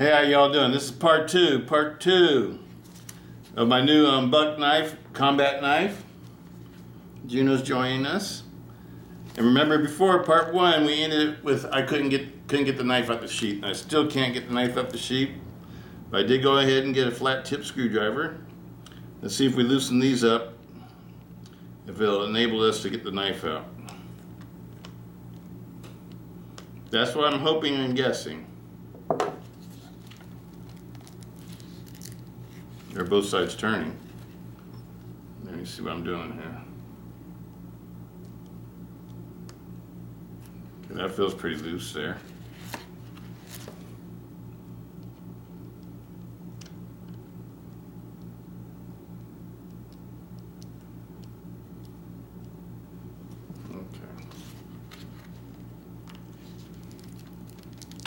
Hey, how y'all doing? This is part two of my new Buck knife, combat knife. Juno's joining us. And remember, before part one, we ended it with I couldn't get the knife up the sheath. And I still can't get the knife up the sheath, but I did go ahead and get a flat tip screwdriver. Let's see if we loosen these up, if it'll enable us to get the knife out. That's what I'm hoping and guessing. They're both sides turning. Let me see what I'm doing here. Okay, that feels pretty loose there.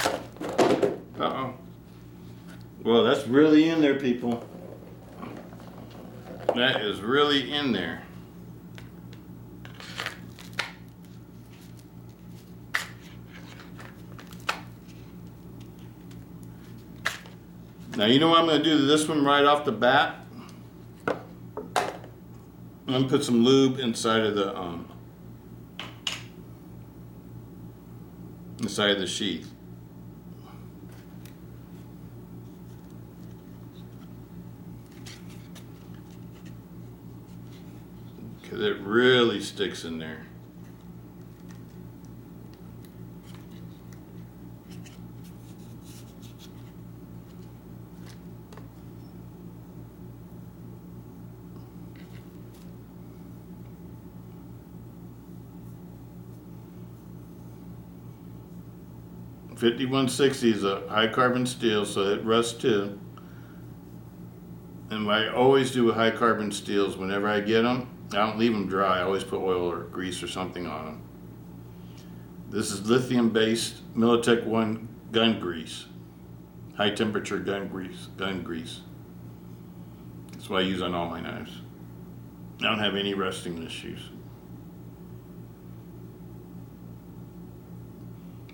Okay. Uh-oh. Well, that's really in there, people. That is really in there. Now, you know what I'm going to do to this one right off the bat? I'm going to put some lube inside of the sheath. It really sticks in there. .5160 is a high carbon steel, so it rusts too. And I always do with high carbon steels whenever I get them. I don't leave them dry. I always put oil or grease or something on them. This is lithium-based Mil-Tec 1 gun grease, high-temperature gun grease. That's what I use on all my knives. I don't have any rusting issues.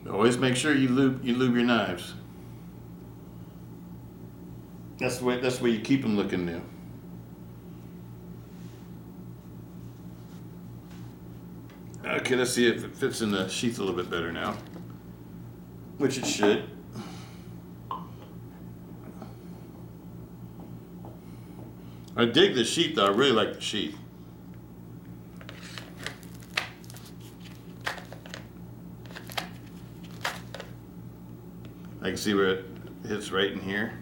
But always make sure you lube your knives. That's the way you keep them looking new. Okay, let's see if it fits in the sheath a little bit better now, which it should. I dig the sheath though, I really like the sheath. I can see where it hits right in here.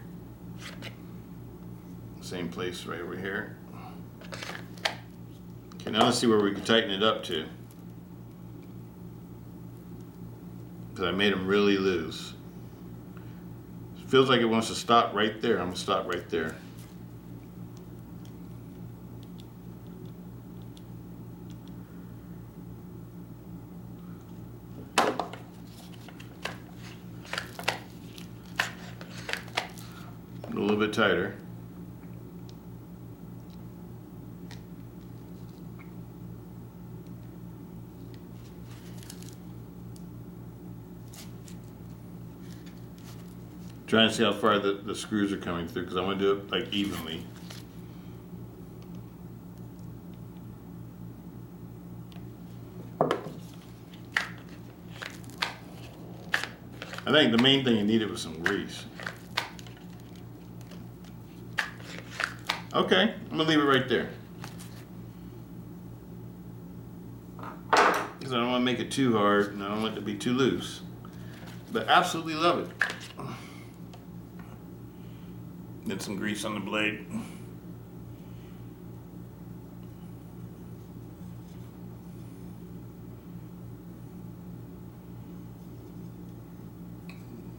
Same place right over here. Okay, now let's see where we can tighten it up to. I made them really loose. It feels like it wants to stop right there. I'm going to stop right there. A little bit tighter. Trying to see how far the screws are coming through, because I want to do it like evenly. I think the main thing you needed was some grease. Okay, I'm gonna leave it right there, because I don't want to make it too hard and I don't want it to be too loose. But I absolutely love it. Did some grease on the blade.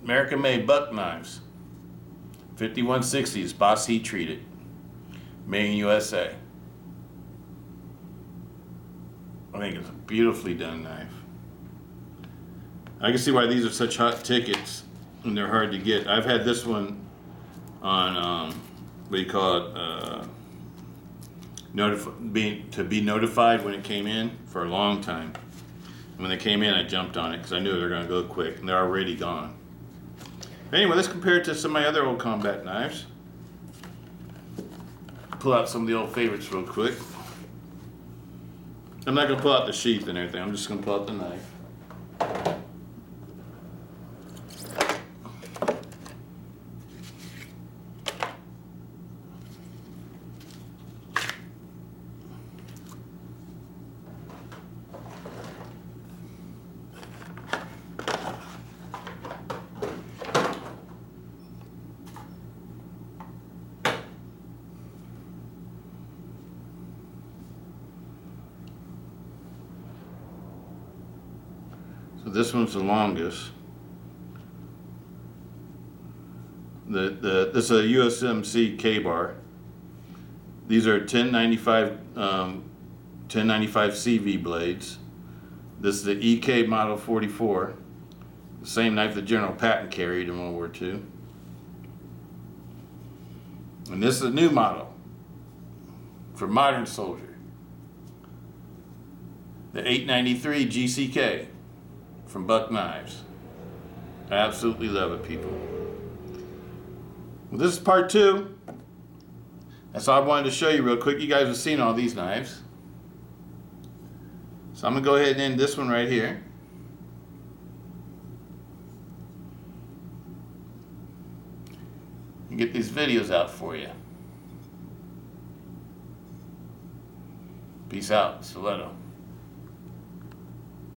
American made Buck Knives. 5160 is Boss Heat Treated. Made in USA. I think it's a beautifully done knife. I can see why these are such hot tickets and they're hard to get. I've had this one on to be notified when it came in for a long time. And when they came in, I jumped on it because I knew they were going to go quick, and they're already gone. Anyway, let's compare it to some of my other old combat knives. Pull out some of the old favorites real quick. I'm not gonna pull out the sheath and everything, I'm just gonna pull out the knife. This one's the longest. This is a USMC K-Bar. These are 1095 CV blades. This is the EK Model 44, the same knife that General Patton carried in World War II. And this is a new model for modern soldier. The 893 GCK. From Buck Knives. I absolutely love it, people. Well, this is part two. That's all I wanted to show you real quick. You guys have seen all these knives. So I'm gonna go ahead and end this one right here. And get these videos out for you. Peace out, Stiletto.